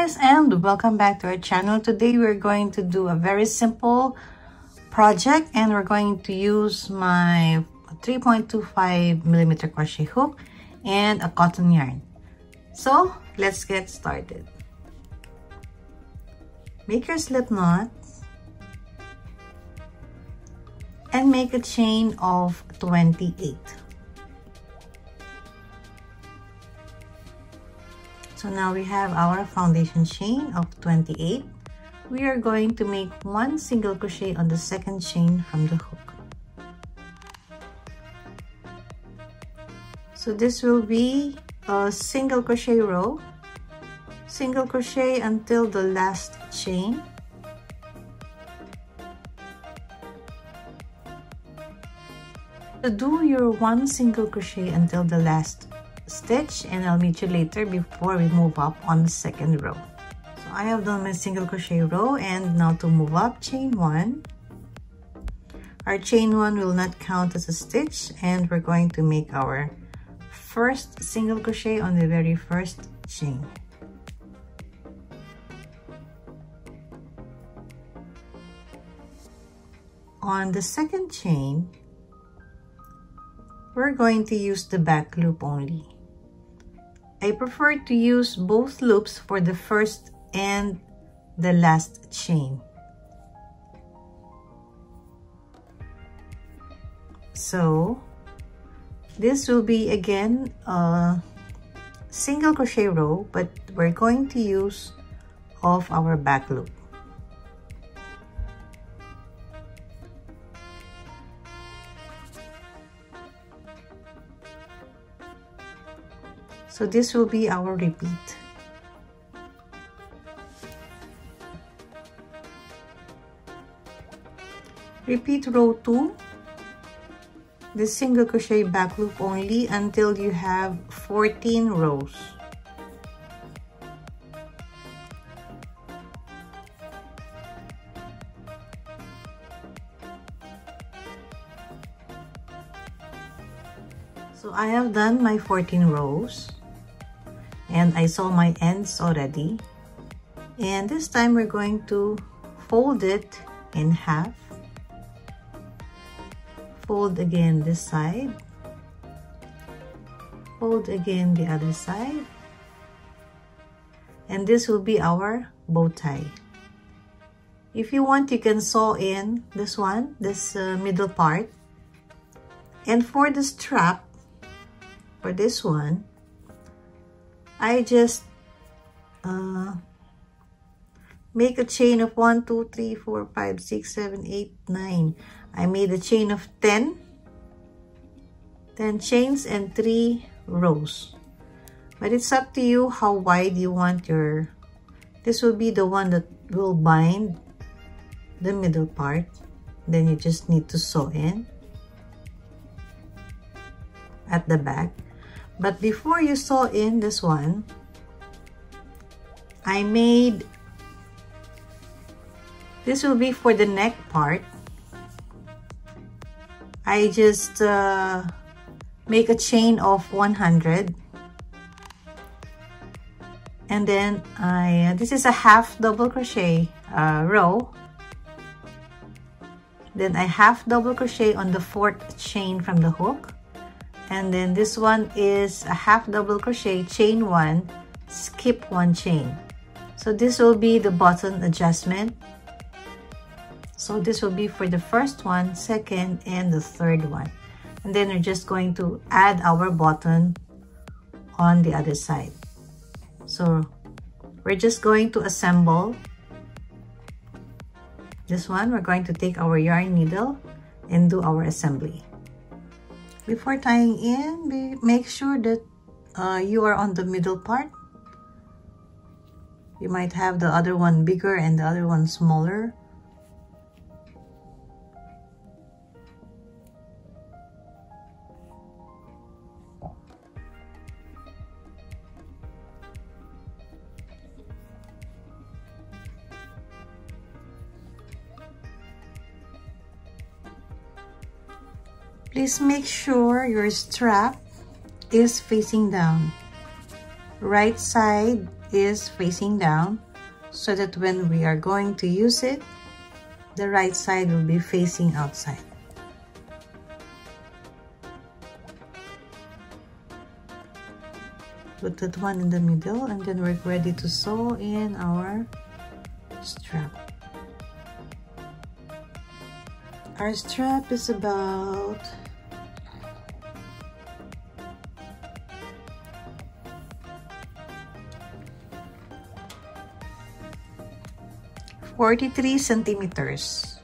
guys, and welcome back to our channel. Today we're going to do a very simple project, and we're going to use my 3.25mm crochet hook and a cotton yarn. So let's get started. Make your slip knot and make a chain of 28. So now we have our foundation chain of 28. We are going to make one single crochet on the second chain from the hook. So this will be a single crochet row, single crochet until the last chain. So do your one single crochet until the last stitch, and I'll meet you later before we move up on the second row. So I have done my single crochet row, and now to move up, chain one. Our chain one will not count as a stitch, and we're going to make our first single crochet on the very first chain. On the second chain, we're going to use the back loop only. I prefer to use both loops for the first and the last chain. So this will be again a single crochet row, but we're going to use of our back loop. So this will be our repeat. Repeat row 2, the single crochet back loop only until you have 14 rows. So I have done my 14 rows. And I saw my ends already, and this time we're going to fold it in half, fold again this side, fold again the other side, and this will be our bow tie. If you want, you can sew in this one, this middle part, and for the strap, for this one, I just make a chain of 1, 2, 3, 4, 5, 6, 7, 8, 9. I made a chain of 10 chains and 3 rows. But it's up to you how wide you want your... This will be the one that will bind the middle part. Then you just need to sew in at the back. But before you sew in this one, I made, this will be for the neck part. I just make a chain of 100. And then this is a half double crochet row. Then I half double crochet on the fourth chain from the hook. And then this one is a half double crochet, chain one, skip one chain. So this will be the button adjustment. So this will be for the first one, second, and the third one. And then we're just going to add our button on the other side. So we're just going to assemble this one. We're going to take our yarn needle and do our assembly. Before tying in, make sure that you are on the middle part. You might have the other one bigger and the other one smaller. Please make sure your strap is facing down. Right side is facing down, so that when we are going to use it, the right side will be facing outside. Put that one in the middle, and then we're ready to sew in our strap. Our strap is about 43 centimeters.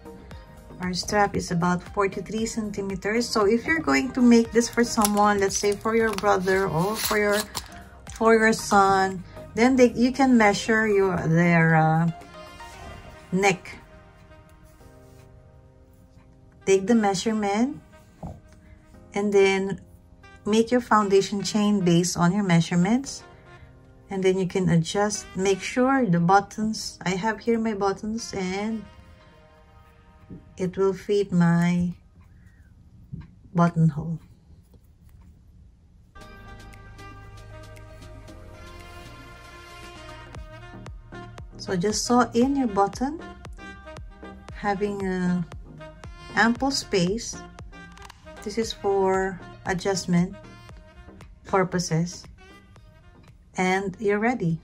Our strap is about 43 centimeters. So if you're going to make this for someone, let's say for your brother or for your son, then you can measure their neck. Take the measurement and then make your foundation chain based on your measurements. And then you can adjust, make sure the buttons, I have here my buttons, and it will fit my buttonhole. So just sew in your button, having ample space. This is for adjustment purposes. And you're ready.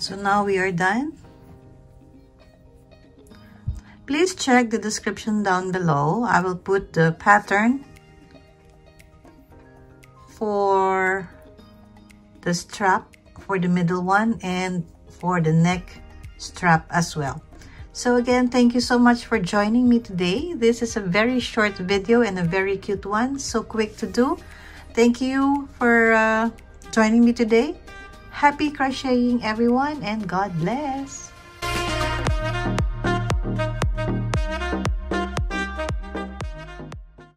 So now we are done. Please check the description down below. I will put the pattern for the strap, for the middle one, and for the neck strap as well. So again, thank you so much for joining me today. This is a very short video and a very cute one, so quick to do. Thank you for joining me today. Happy crocheting, everyone, and God bless!